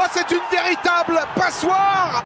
Oh, c'est une véritable passoire!